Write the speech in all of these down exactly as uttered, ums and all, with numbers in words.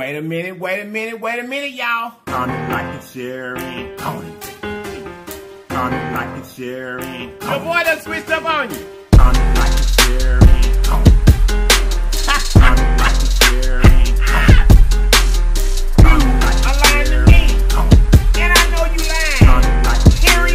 Wait a minute, wait a minute, wait a minute, y'all. On it like it's Sherry Coney. On it like it's Sherry Coney. The boy done switched up on you. On it like it's Sherry Coney. On it like it's Sherry Coney. I'm lying to me. And I know you lying. On it like it's Sherry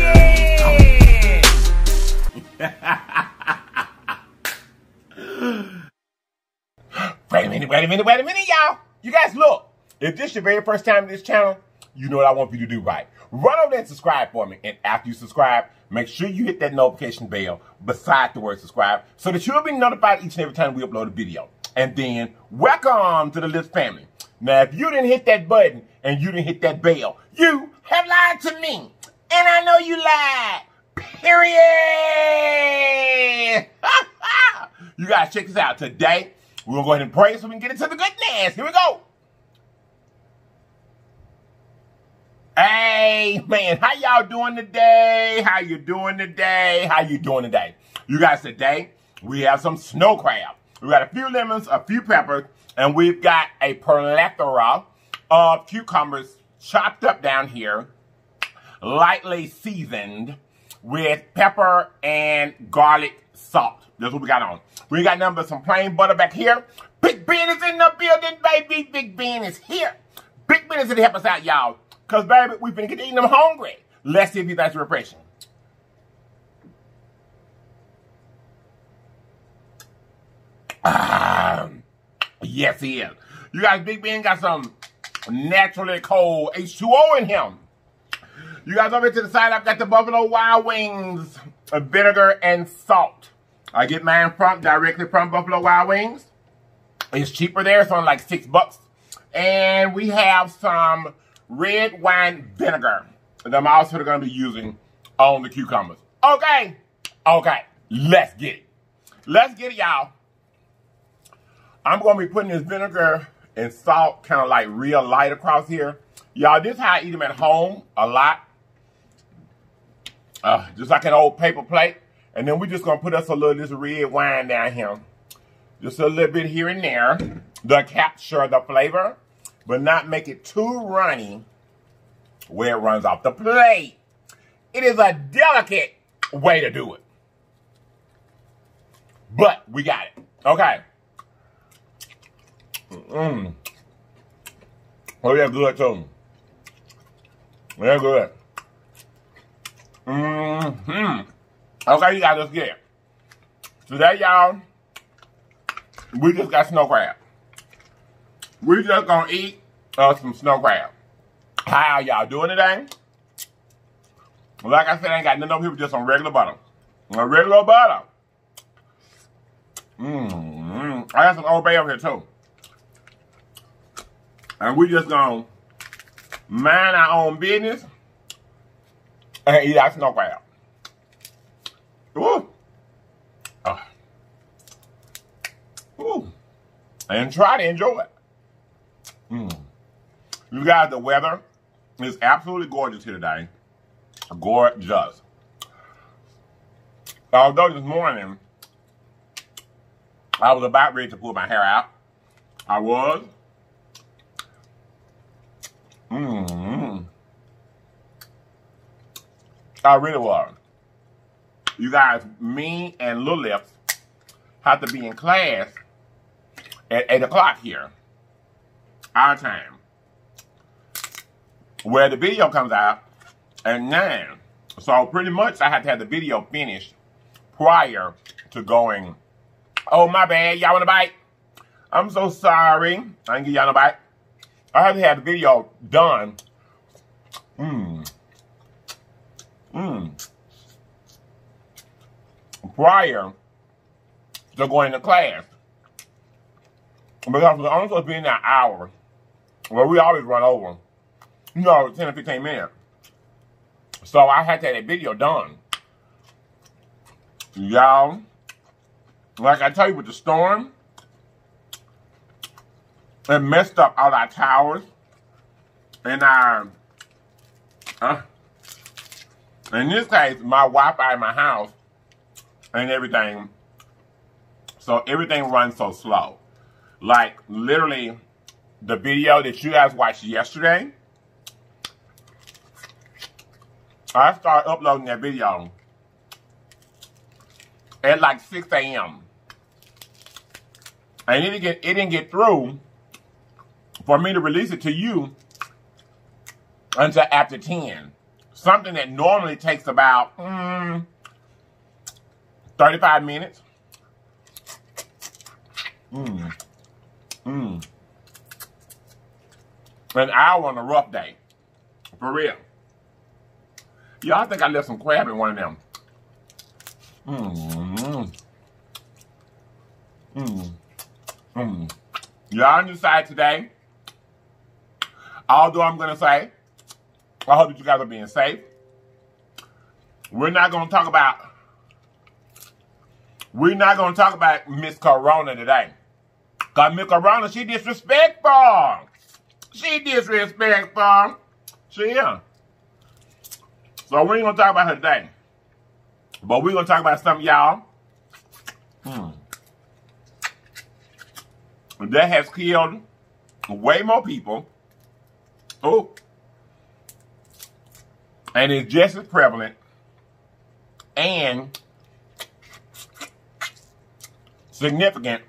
Coney. Wait a minute, wait a minute, wait a minute, y'all. You guys, look, if this is your very first time to this channel, you know what I want you to do right. Run over there and subscribe for me. And after you subscribe, make sure you hit that notification bell beside the word subscribe so that you'll be notified each and every time we upload a video. And then, welcome to the Lips family. Now, if you didn't hit that button and you didn't hit that bell, you have lied to me. And I know you lied. Period. You guys, check this out. Today, we're going to go ahead and pray so we can get into the goodness. Here we go. Hey, man, how y'all doing today? How you doing today? How you doing today? You guys, today we have some snow crab. We got a few lemons, a few peppers, and we've got a plethora of cucumbers chopped up down here, lightly seasoned with pepper and garlic salt. That's what we got on. We got nothing but some plain butter back here. Big Ben is in the building, baby. Big Ben is here. Big Ben is here to help us out, y'all. Because, baby, we've been getting them hungry. Let's see if he's actually refreshing. Um, yes, he is. You guys, Big Ben got some naturally cold H two O in him. You guys, over here to the side, I've got the Buffalo Wild Wings, vinegar and salt. I get mine from directly from Buffalo Wild Wings. It's cheaper there. It's on like six bucks. And we have some red wine vinegar that I'm also going to be using on the cucumbers. Okay. Okay. Let's get it. Let's get it, y'all. I'm going to be putting this vinegar and salt kind of like real light across here. Y'all, this is how I eat them at home a lot. Uh, just like an old paper plate. And then we're just going to put us a little of this red wine down here. Just a little bit here and there to capture the flavor, but not make it too runny where it runs off the plate. It is a delicate way to do it. But we got it. Okay. Mm-mm. Oh, they're good too. They're good. Mm-hmm. Okay, you guys, let's get it. Today, y'all, we just got snow crab. We just gonna eat uh, some snow crab. How y'all doing today? Like I said, I ain't got nothing over here, just some regular butter. A regular butter. Mmm. I got some Old Bay over here, too. And we just gonna mind our own business and eat our snow crab. Ooh. Uh. Ooh. And try to enjoy it. Mm. You guys, the weather is absolutely gorgeous here today. Gorgeous. Although this morning, I was about ready to pull my hair out. I was. Mm-hmm. I really was. You guys, me and Lilith have to be in class at eight o'clock here, our time, where the video comes out at nine. So pretty much I have to have the video finished prior to going, oh, my bad, y'all want a bite? I'm so sorry. I didn't give y'all no bite. I have to have the video done. Mmm. Mmm. Prior to going to class. Because we're only supposed to be in that hour. Well, we always run over. You know, ten or fifteen minutes. So I had to have that video done. Y'all, like I tell you, with the storm, it messed up all our towers. And our, uh, in this case, my Wi-Fi in my house. And everything, so everything runs so slow. Like, literally, the video that you guys watched yesterday, I started uploading that video at like six A M And it didn't get, it didn't get through for me to release it to you until after ten. Something that normally takes about mm, thirty-five minutes. Mm. Mm. An hour on a rough day. For real. Y'all think I left some crab in one of them. Mmm. Mmm. Mmm. Y'all decide today. Although I'm going to say, I hope that you guys are being safe. We're not going to talk about, we're not going to talk about Miss Corona today. Because Miss Corona, she disrespectful. She disrespectful. She yeah. So we ain't going to talk about her today. But we're going to talk about something, y'all. Hmm. That has killed way more people. Oh. And it's just as prevalent and significant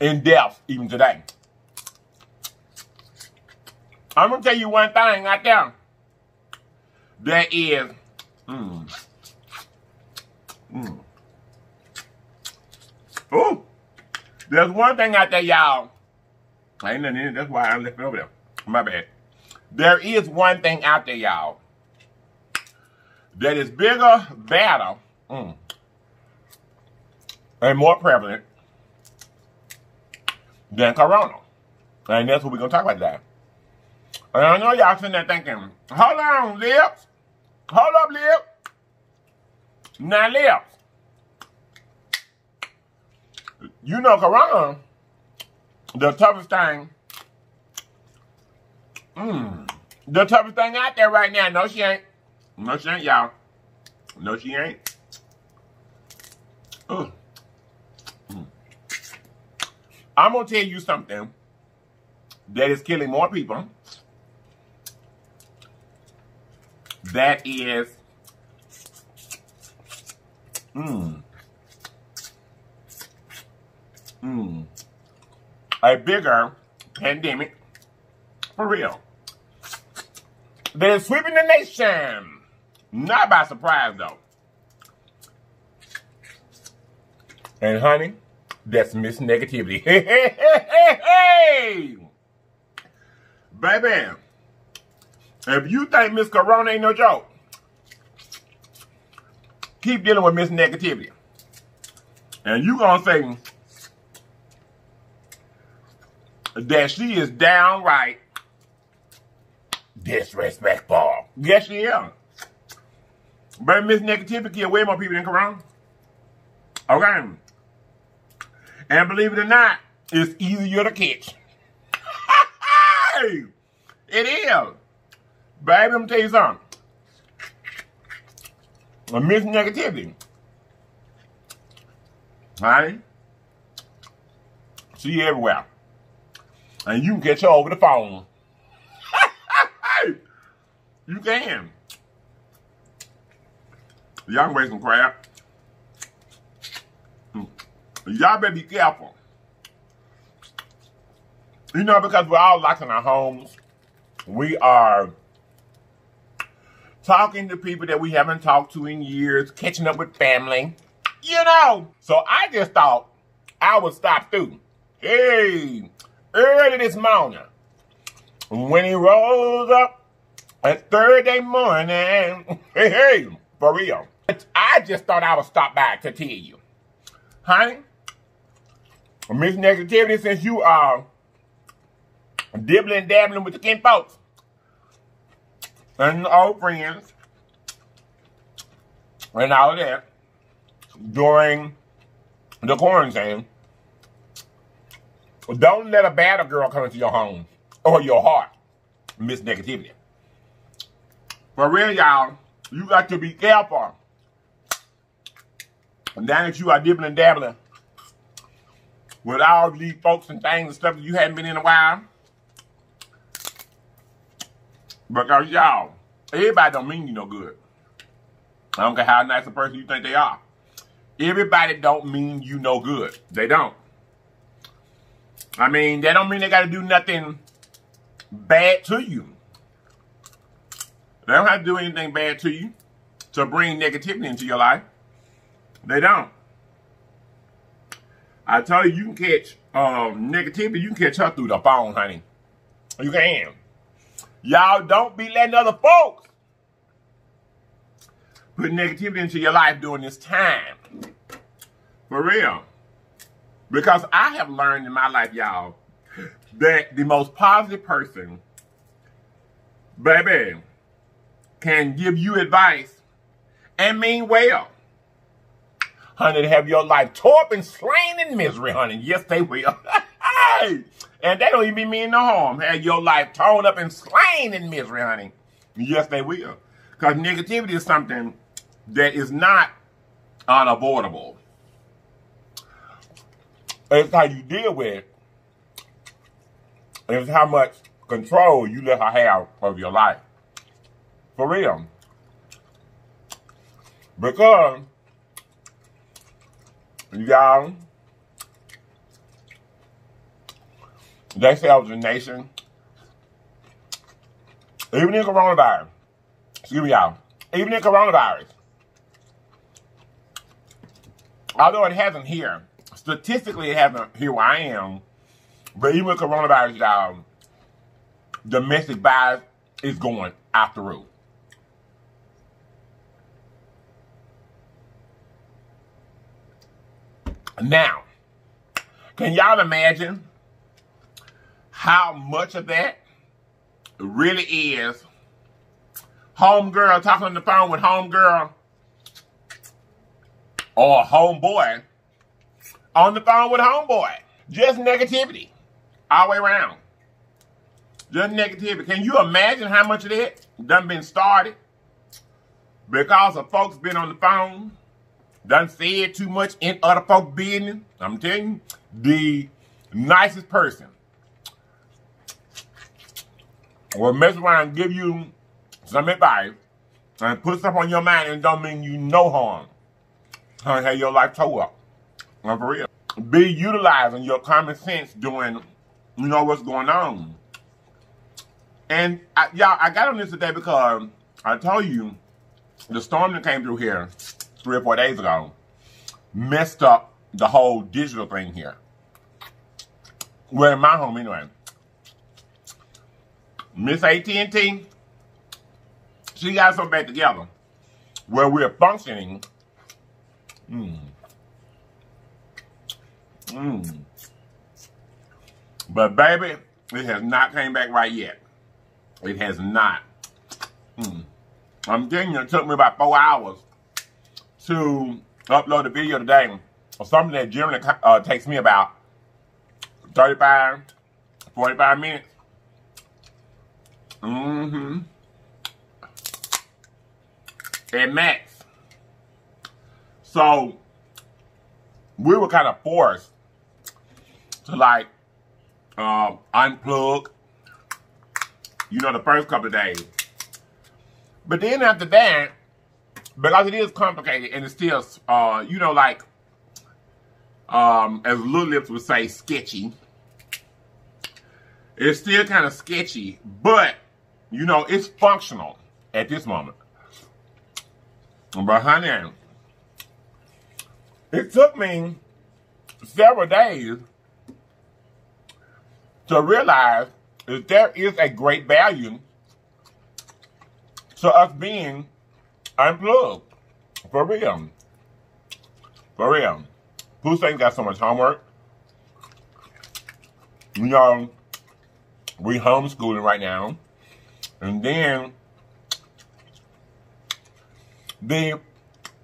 in depth even today. I'm going to tell you one thing right there. That is, mm, mm. Ooh, there's one thing out there, y'all. Ain't nothing in it. That's why I left it over there. My bad. There is one thing out there, y'all. That is bigger, badder, mm, and more prevalent than Corona. And that's what we're going to talk about today. And I know y'all sitting there thinking, hold on, Lips. Hold up, Lips. Now, Lips. You know, Corona, the toughest thing, mm, the toughest thing out there right now. No, she ain't. No, she ain't, y'all. No, she ain't. Ugh. I'm going to tell you something that is killing more people. That is... Mmm. Mmm. A bigger pandemic. For real. That is sweeping the nation. Not by surprise, though. And, honey, that's Miss Negativity. Hey, hey, hey, hey, hey! Baby, if you think Miss Corona ain't no joke, keep dealing with Miss Negativity. And you gonna say that she is downright disrespectful. Yes, she is. But Miss Negativity killed way more people than Corona. Okay. And believe it or not, it's easier to catch. It is. Baby, let me tell you something. Miss Negativity. Honey. She everywhere. And you can catch her over the phone. You can. Y'all can weigh some crab. Y'all better be careful. You know, because we're all locked in our homes. We are talking to people that we haven't talked to in years, catching up with family. You know. So I just thought I would stop through. Hey, early this morning, when he rose up at Thursday morning, hey, hey, for real. I just thought I would stop by to tell you. Honey, Miss Negativity, since you are dibbling and dabbling with the kin folks and old friends and all that during the quarantine, don't let a bad girl come into your home or your heart, Miss Negativity. For real, y'all, you got to be careful. Now that you are dibbling and dabbling with all these folks and things and stuff that you haven't been in a while, Because y'all, everybody don't mean you no good. I don't care how nice a person you think they are. Everybody don't mean you no good. They don't. I mean, they don't mean they got to do nothing bad to you. They don't have to do anything bad to you to bring negativity into your life. They don't. I tell you, you can catch um, negativity. You can catch her through the phone, honey. You can. Y'all don't be letting other folks put negativity into your life during this time. For real. Because I have learned in my life, y'all, that the most positive person, baby, can give you advice and mean well. Honey, to have your life tore up and slain in misery, honey. Yes, they will. Hey! And they don't even mean no harm. Have your life torn up and slain in misery, honey. Yes, they will. Because negativity is something that is not unavoidable. It's how you deal with it. It's how much control you let her have of your life. For real. Because, y'all, they say I was a nation. Even in coronavirus, excuse me, y'all, even in coronavirus, although it hasn't here, statistically it hasn't here where I am, but even with coronavirus, y'all, domestic violence is going out the roof. Now, can y'all imagine how much of that really is homegirl talking on the phone with homegirl or homeboy on the phone with homeboy? Just negativity all the way around. Just negativity. Can you imagine how much of that done been started because of folks been on the phone, done said too much in other folk business? I'm telling you, the nicest person will mess around and give you some advice and put stuff on your mind and don't mean you no harm. Honey, have your life tore up. I'm for real. Be utilizing your common sense doing, you know, what's going on. And y'all, I got on this today because I told you the storm that came through here three or four days ago messed up the whole digital thing here. Well, in my home anyway. Miss A T and T, she got something back together where we're functioning. Mm. Mm. But baby, it has not came back right yet. It has not. Mm. I'm getting it took me about four hours to upload a video today of something that generally uh, takes me about thirty-five, forty-five minutes. Mm-hmm. At max. So, we were kind of forced to, like, uh, unplug, you know, the first couple of days. But then after that, because it is complicated and it's still, uh, you know, like, um, as Lilith would say, sketchy. It's still kind of sketchy, but, you know, it's functional at this moment. But honey, it took me several days to realize that there is a great value to us being unplugged. For real. For real. Who's saying got so much homework? You know, we homeschooling right now. And then the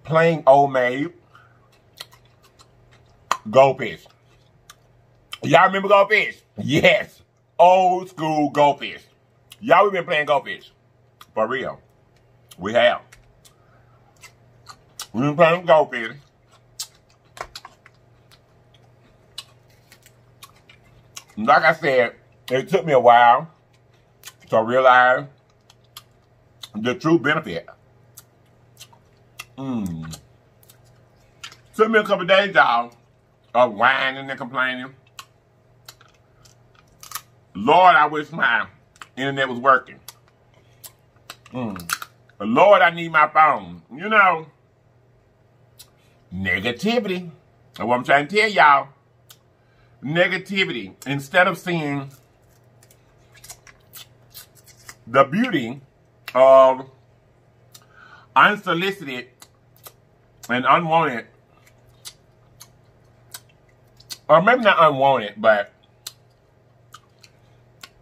plain old maid goldfish. Y'all remember goldfish? Yes. Old school goldfish. Y'all, we've been playing goldfish. For real. We have. We've been playing goldfish. Like I said, it took me a while to realize the true benefit. Mmm. Took me a couple of days, y'all, of whining and complaining. Lord, I wish my internet was working. Mm. But Lord, I need my phone. You know, negativity. That's what I'm trying to tell y'all. Negativity. Instead of seeing the beauty of unsolicited and unwanted, or maybe not unwanted, but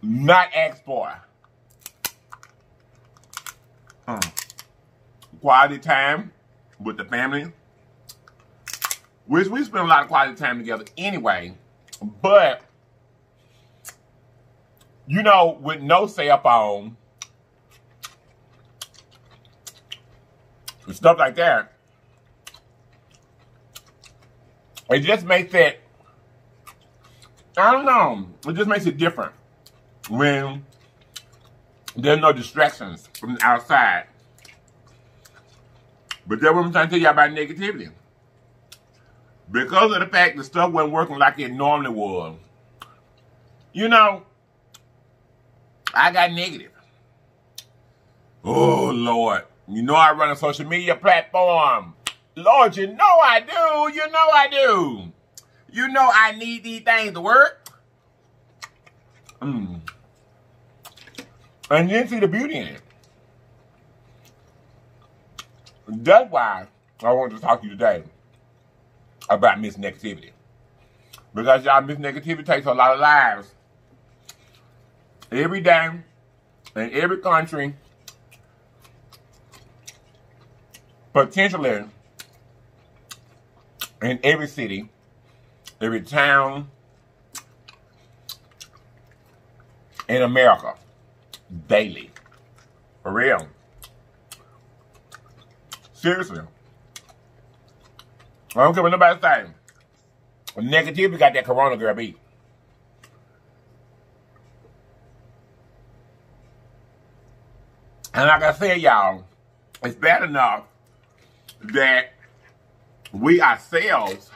not asked for. Mm. Quality time with the family, which we spend a lot of quality time together anyway, but you know, with no cell phone and stuff like that, it just makes it, I don't know, it just makes it different when there's no distractions from the outside. But that's what I'm trying to tell you about negativity. Because of the fact that stuff wasn't working like it normally would, you know, I got negative. Oh, Lord. You know I run a social media platform. Lord, you know I do. You know I do. You know I need these things to work. Mm. And you didn't see the beauty in it. That's why I wanted to talk to you today about Miss Negativity. Because y'all, Miss Negativity takes a lot of lives. Every day, in every country, potentially in every city, every town in America, daily. For real. Seriously. I don't care what nobody's saying. Negativity got that corona girl beat. And like I said, y'all, it's bad enough that we ourselves,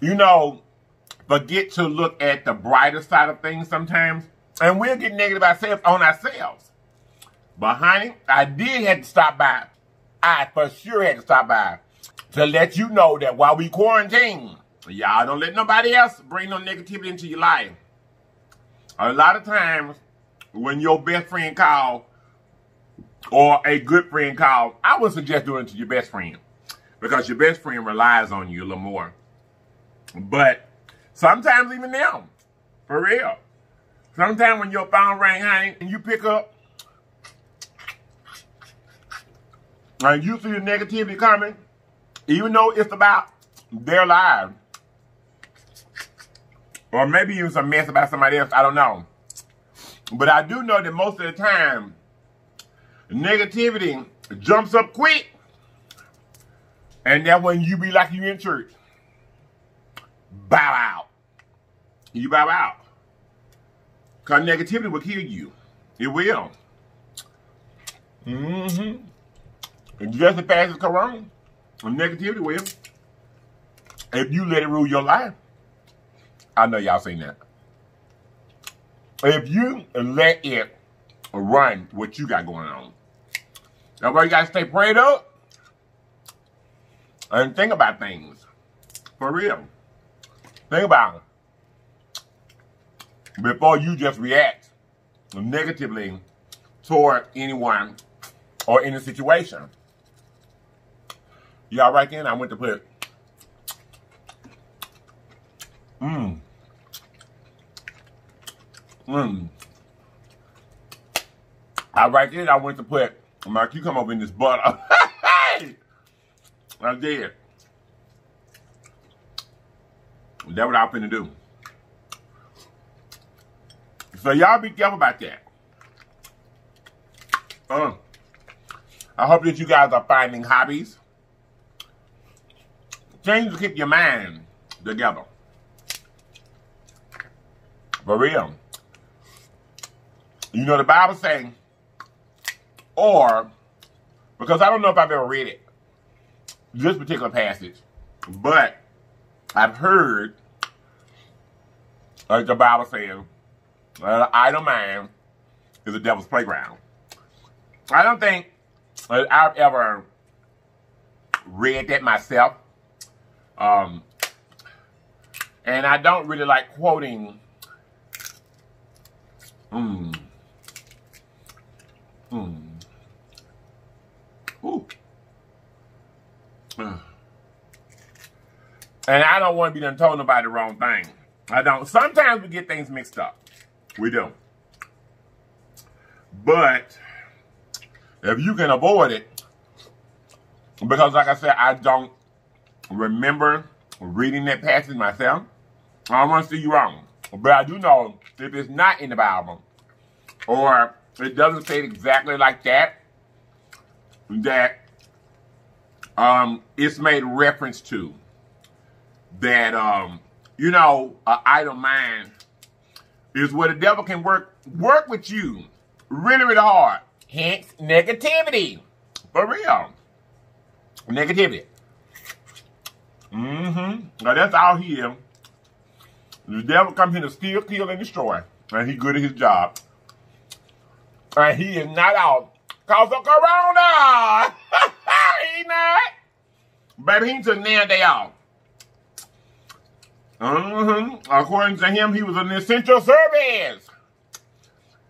you know, forget to look at the brighter side of things sometimes. And we'll get negative ourselves on ourselves. But honey, I did have to stop by. I for sure had to stop by to let you know that while we quarantine, y'all don't let nobody else bring no negativity into your life. A lot of times, when your best friend call or a good friend call, I would suggest doing it to your best friend because your best friend relies on you a little more. But sometimes even them, for real. Sometimes when your phone rang, honey, and you pick up and you see the negativity coming, even though it's about their lives or maybe even some mess about somebody else, I don't know. But I do know that most of the time, negativity jumps up quick. And that's when you be like you in church. Bow out. You bow out. Because negativity will kill you. It will. Mm-hmm. And just as fast as corona, negativity will. If you let it rule your life. I know y'all seen that. If you let it run what you got going on. That's why you gotta stay prayed up and think about things. For real. Think about it. Before you just react negatively toward anyone or any situation. Y'all right then I went to put mmm. Mmm. I right there, I went to put my cucumber in this butter. I did. That's what I'm finna do. So y'all be careful about that. Uh, I hope that you guys are finding hobbies. Things to keep your mind together. For real. You know, the Bible saying, or, because I don't know if I've ever read it, this particular passage, but I've heard, like the Bible saying, uh, idle mind is the devil's playground. I don't think I've ever read that myself. Um, and I don't really like quoting. Mmm. Mmm. Ooh. Uh. And I don't want to be done told nobody the wrong thing. I don't. Sometimes we get things mixed up. We do. But if you can avoid it, because like I said, I don't remember reading that passage myself. I don't want to see you wrong. But I do know if it's not in the Bible, or it doesn't say it exactly like that, that um, it's made reference to, that, um, you know, an idle mind is where the devil can work, work with you really, really hard. Hence, negativity. For real. Negativity. Mm-hmm. Now, that's all he is. The devil comes here to steal, kill, and destroy. And he's good at his job. And he is not out because of Corona. He not. Baby, he took nine day off. Mm-hmm. According to him, he was an essential service.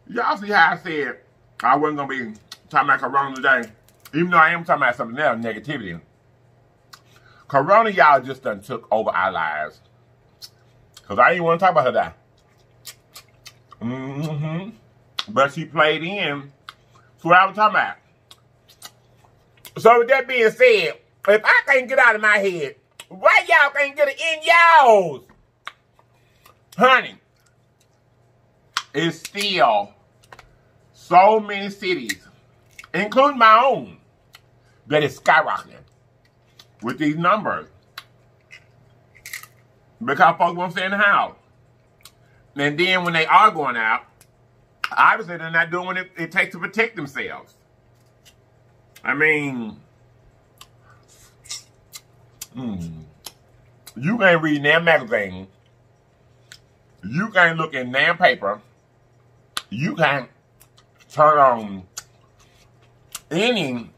Y'all see how I said I wasn't going to be talking about Corona today, even though I am talking about something else, negativity. Corona, y'all just done took over our lives. Because I didn't want to talk about her that. Mm-hmm. But she played in. That's what I was talking about. So with that being said, if I can't get out of my head, why y'all can't get it in y'all's? Honey, it's still so many cities, including my own, that is skyrocketing with these numbers. Because folks won't stay in the house. And then when they are going out, obviously they're not doing what it, it takes to protect themselves. I mean, mm, you can't read their magazine. You can't look in their paper. You can't turn on any,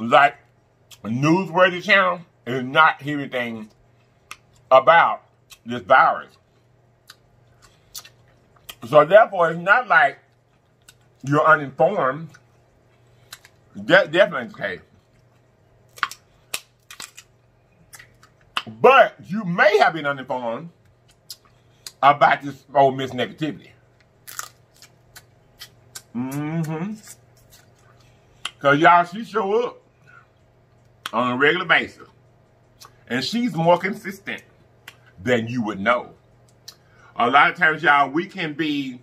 like, newsworthy channel. It's not everything about this virus. So therefore, it's not like you're uninformed. That definitely is the case. But you may have been uninformed about this old Miss Negativity. Mm-hmm. Because y'all, she show up on a regular basis. And she's more consistent than you would know. A lot of times, y'all, we can be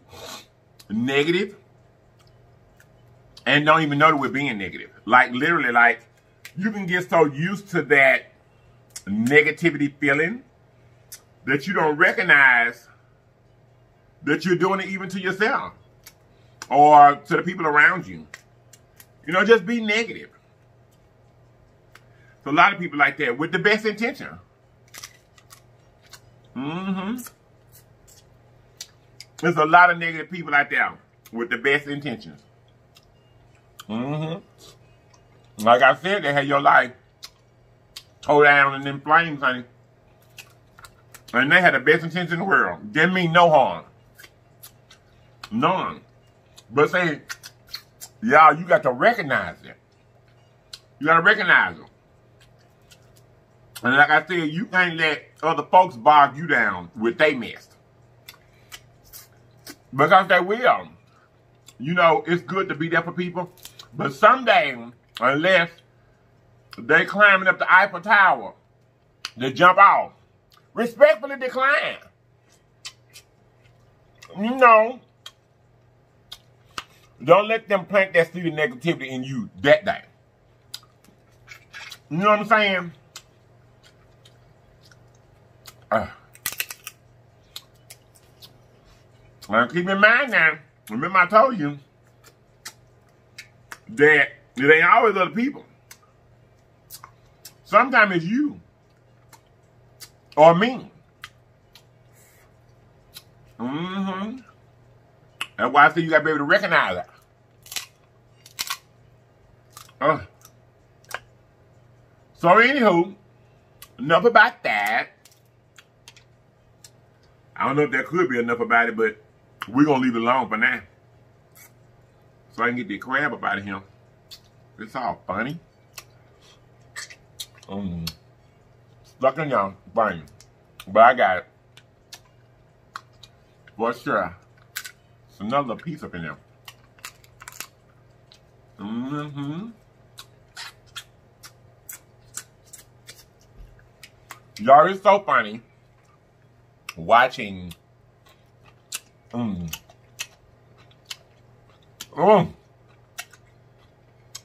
negative and don't even know that we're being negative. Like, literally, like, you can get so used to that negativity feeling that you don't recognize that you're doing it even to yourself or to the people around you. You know, just be negative. So a lot of people like that with the best intention. Mm-hmm. There's a lot of negative people out there with the best intentions. Mm-hmm. Like I said, they had your life towed down in them flames, honey. And they had the best intention in the world. Didn't mean no harm. None. But say, y'all, you got to recognize it. You got to recognize them. And like I said, you can't let other folks bog you down with they mess. Because they will. You know, it's good to be there for people. But someday, unless they climbing up the Eiffel Tower, they jump off. Respectfully decline. You know, don't let them plant that seed of negativity in you that day. You know what I'm saying? Uh, now keep in mind now, Remember I told you that it ain't always other people. Sometimes it's you or me. Mm-hmm. That's why I say you got to be able to recognize that. Uh. So anywho, enough about that. I don't know if there could be enough about it, but we're going to leave it alone for now. So I can get the crab up out of him. It's all funny. Um, stuck in y'all, funny. But I got it. For sure. It's another piece up in there. Mm-hmm. Y'all, it's so funny watching mm, mm,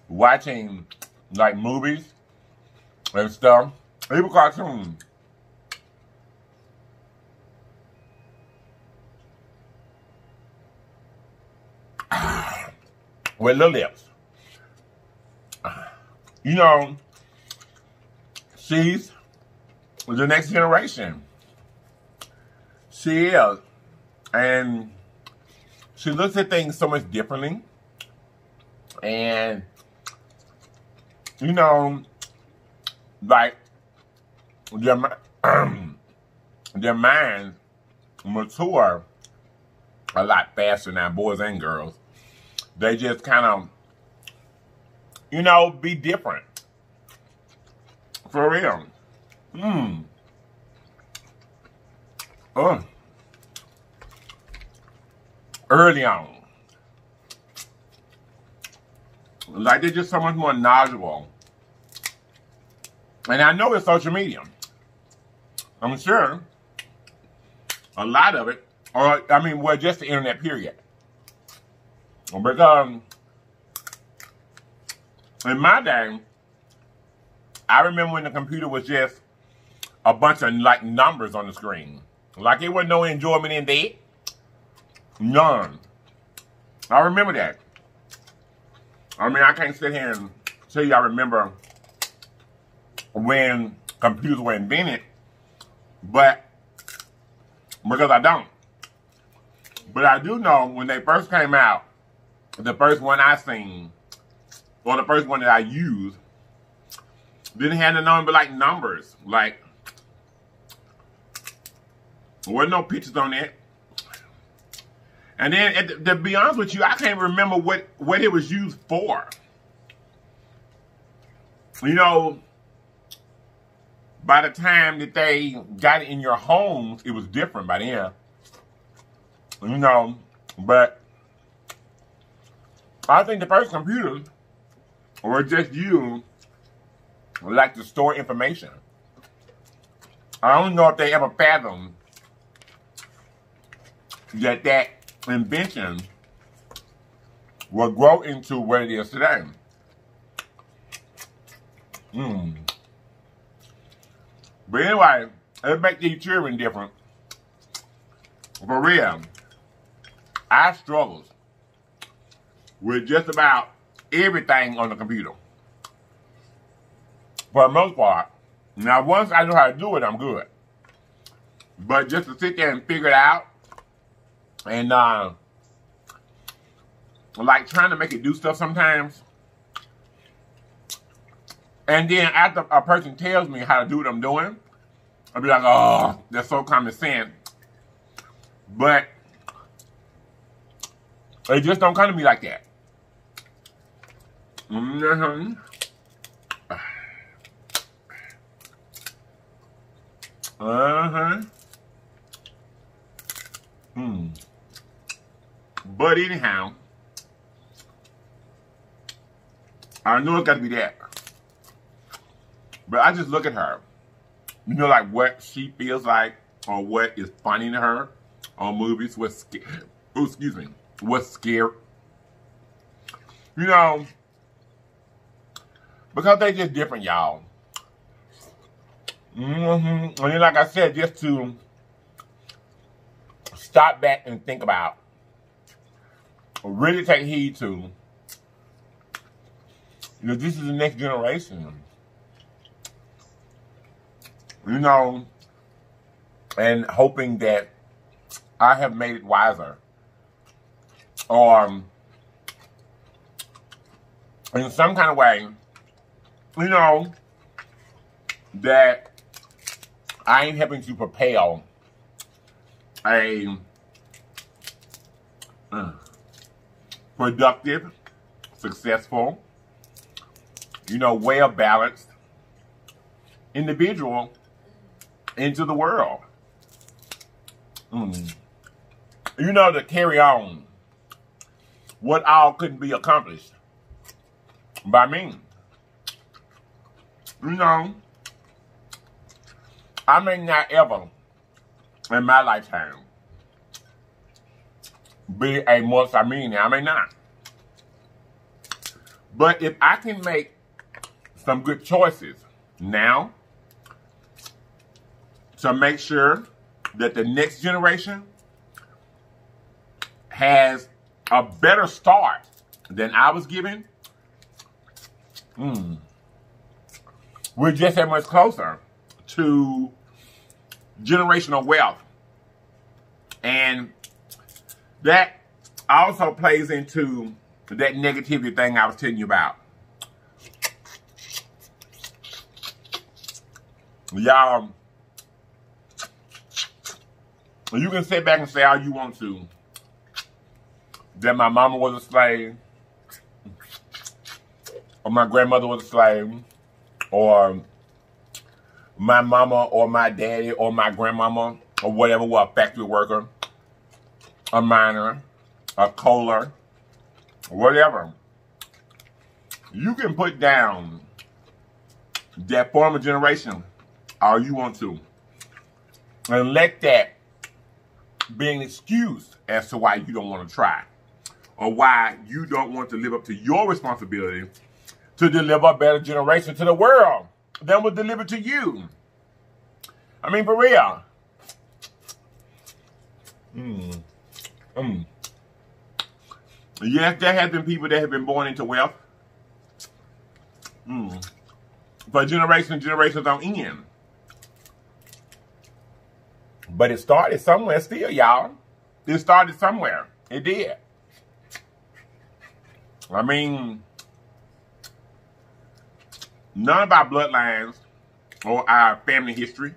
watching like movies and stuff. Even cartoons. With Lilith. You know, she's the next generation. She is. And she looks at things so much differently. And, you know, like, their, their minds mature a lot faster now, boys and girls. They just kind of, you know, be different. For real. Mmm. Oh. Early on. Like, they're just so much more knowledgeable. And I know it's social media. I'm sure a lot of it, or, I mean, well, just the internet, period. Because um, in my day, I remember when the computer was just a bunch of like numbers on the screen. Like it wasn't no enjoyment in that. None. I remember that. I mean, I can't sit here and tell you I remember when computers were invented, but because I don't. But I do know when they first came out, the first one I seen, or the first one that I used, didn't have the number, like numbers. Like, there wasn't no pictures on it. And then, at the, to be honest with you, I can't remember what, what it was used for. You know, by the time that they got it in your homes, it was different by then. You know, but I think the first computers were just used like to store information. I don't know if they ever fathomed that that invention will grow into what it is today. Mm. But anyway, it makes these children different. For real, I struggled with just about everything on the computer. For the most part. Now, once I know how to do it, I'm good. But just to sit there and figure it out, and uh, like trying to make it do stuff sometimes, and then after a person tells me how to do what I'm doing, I'll be like, oh, that's so common sense. But it just don't come to me like that. Mm-hmm. Uh-huh. Hmm. But anyhow, I know it's got to be that. But I just look at her. You know, like what she feels like or what is funny to her on movies. What's sc oh, excuse me. What's scary. You know, because they just different, y'all. Mm-hmm. And then, like I said, just to stop back and think about really take heed to, you know, this is the next generation. You know, and hoping that I have made it wiser. Or in some kind of way, you know, that I ain't helping to propel a uh, productive, successful, you know, well-balanced individual into the world. Mm. You know, to carry on what all couldn't be accomplished by me. You know, I may not ever in my lifetime be a multi-millionaire. I may not. But if I can make some good choices now to make sure that the next generation has a better start than I was given, mm, we're just that much closer to generational wealth. And that also plays into that negativity thing I was telling you about. Y'all, you can sit back and say all you want to, that my mama was a slave, or my grandmother was a slave, or my mama or my daddy or my grandmama or whatever were a factory worker, a miner, a coaler, whatever. You can put down that former generation all you want to and let that be an excuse as to why you don't want to try or why you don't want to live up to your responsibility to deliver a better generation to the world than was delivered to you. I mean, for real. Mm. Mm. Yes, there have been people that have been born into wealth. Mm. But generations and generations on end. But it started somewhere still, y'all. It started somewhere. It did. I mean, none of our bloodlines or our family history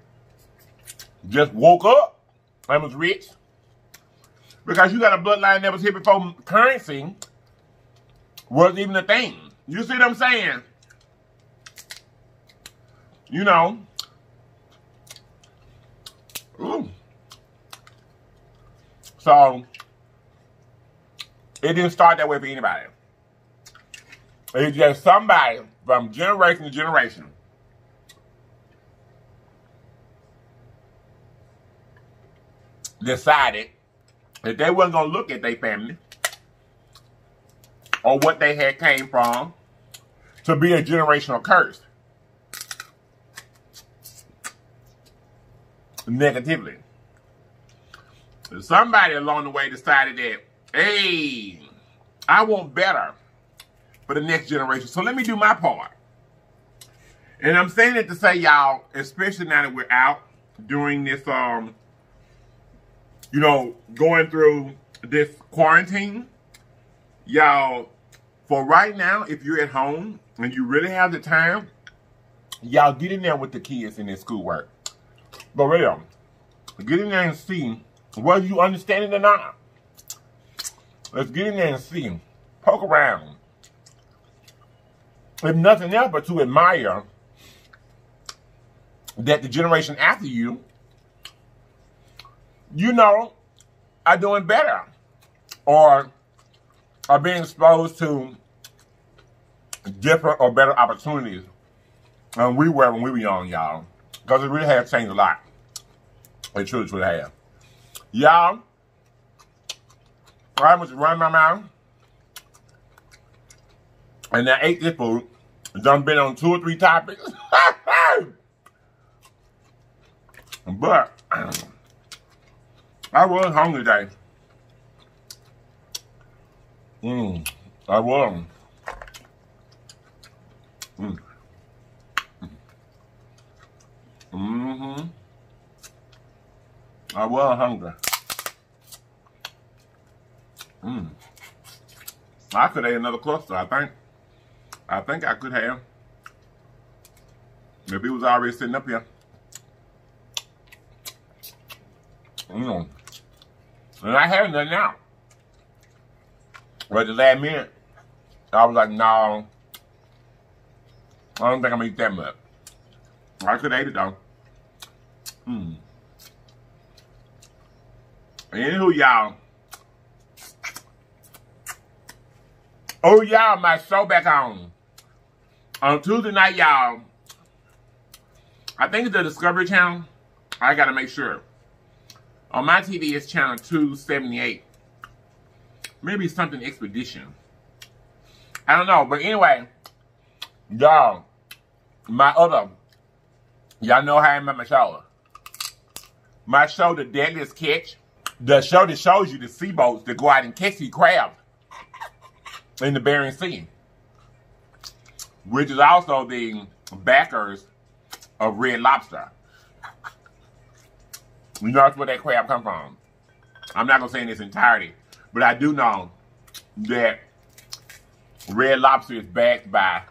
just woke up and was rich. Because you got a bloodline that was here before currency wasn't even a thing. You see what I'm saying? You know. Ooh. So, it didn't start that way for anybody. It's just somebody from generation to generation decided that they wasn't going to look at their family or what they had came from to be a generational curse negatively. Somebody along the way decided that, hey, I want better for the next generation. So let me do my part. And I'm saying it to say, y'all, especially now that we're out during this, um, you know, going through this quarantine, y'all, for right now, if you're at home and you really have the time, y'all get in there with the kids in their schoolwork. But real, get in there and see whether you understand it or not. Let's get in there and see. Poke around. If nothing else but to admire that the generation after you, you know, are doing better or are being exposed to different or better opportunities than we were when we were young, y'all. Because it really has changed a lot. It truly, truly has. Y'all, I was running my mouth. And I ate this food. Done been on two or three topics. But I was hungry today. Mmm, I will. Mmm. Mm-hmm. I will hunger. Mmm. I could have another cluster, I think. I think I could have. If he was already sitting up here. Mmm. And I had none now. But at the last minute, I was like, no. I don't think I'm going to eat that much. I could have ate it though. Mmm. Anywho, y'all. Oh, y'all, my show back on. On Tuesday night, y'all. I think it's the Discovery Channel. I gotta make sure. On my T V, it's channel two seventy-eight. Maybe something Expedition. I don't know. But anyway, y'all, my other, y'all know how I am at my show. My show, The Deadliest Catch. The show that shows you the sea boats that go out and catch these crabs in the Bering Sea. Which is also the backers of Red Lobster. You know that's where that crab come from. I'm not going to say in its entirety. But I do know that Red Lobster is backed by,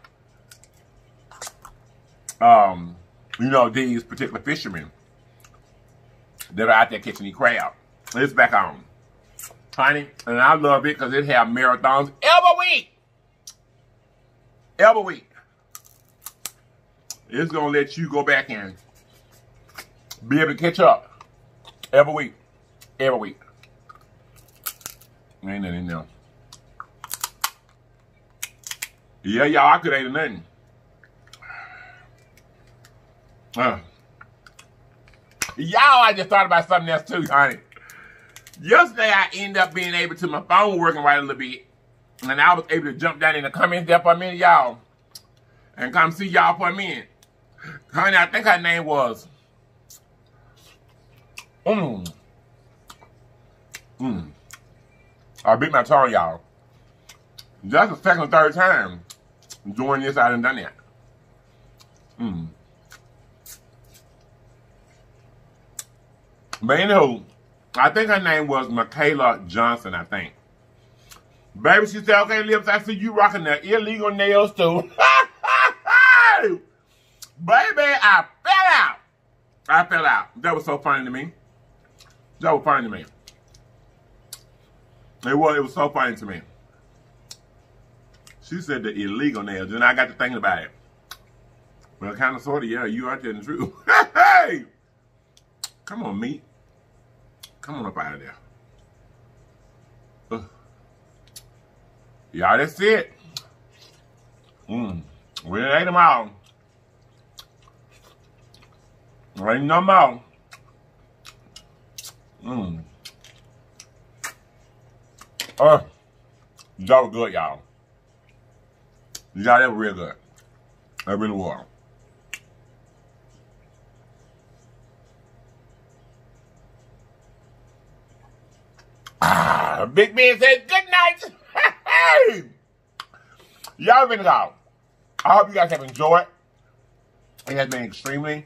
um, you know, these particular fishermen that are out there catching the crab. It's back on. Honey, and I love it because it have marathons every week. Every week. It's going to let you go back and be able to catch up every week. Every week. Ain't nothing in there. Yeah, y'all, I could ain't nothing. Uh. Y'all, I just thought about something else too, honey. Yesterday, I ended up being able to, my phone working right a little bit. And I was able to jump down in the comments there for a minute, y'all. And come see y'all for a minute. Honey, I think her name was... Mmm. Mmm. I bit my tongue, y'all. That's the second or third time doing this, I done done that. Mmm. But anywho, I think her name was Michaela Johnson, I think. Baby, she said, okay, Lips, I see you rocking the illegal nails, too. Baby, I fell out. I fell out. That was so funny to me. That was funny to me. It was, it was so funny to me. She said the illegal nails, and I got to thinking about it. Well, kind of, sort of, yeah, you are telling the truth. Hey! Come on, meat. Come on up out of there. Y'all, yeah, that's it. Mm. We ate them all. Ain't no more. Mmm. Uh, that was good, y'all. Y'all, that was real good. That really was. Ah, Big Ben says good night. Y'all been it all. I hope you guys have enjoyed. It has been extremely,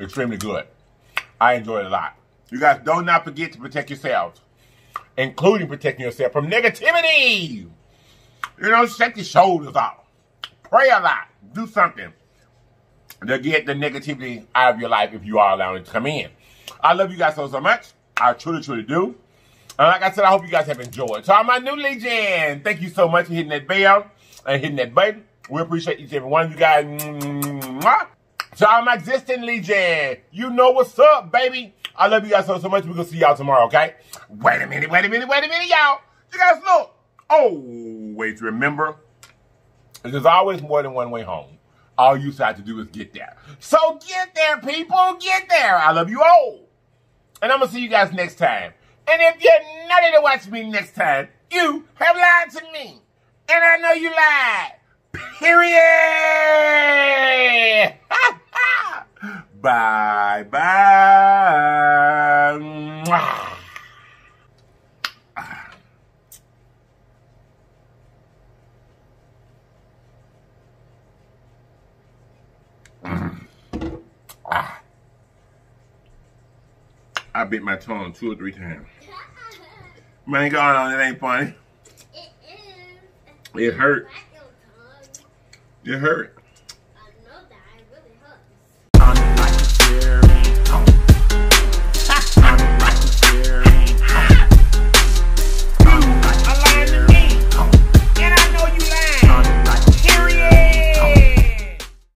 extremely good. I enjoyed it a lot. You guys do not forget to protect yourselves, including protecting yourself from negativity. You know, shake your shoulders off. Pray a lot. Do something to get the negativity out of your life if you are allowing it to come in. I love you guys so, so much. I truly, truly do. And like I said, I hope you guys have enjoyed. To all my new legion, thank you so much for hitting that bell and hitting that button. We appreciate each and every one of you guys. Mwah. To all my existing legion, you know what's up, baby. I love you guys so, so much. We're going to see y'all tomorrow, okay? Wait a minute, wait a minute, wait a minute, y'all. You guys look. Always remember, there's always more than one way home. All you have to do is get there. So get there, people. Get there. I love you all. And I'm going to see you guys next time. And if you're not to watch me next time, you have lied to me. And I know you lied. Period. Bye-bye. I bit my tongue two or three times. Man, God, it ain't funny. It is. It hurt. It hurt.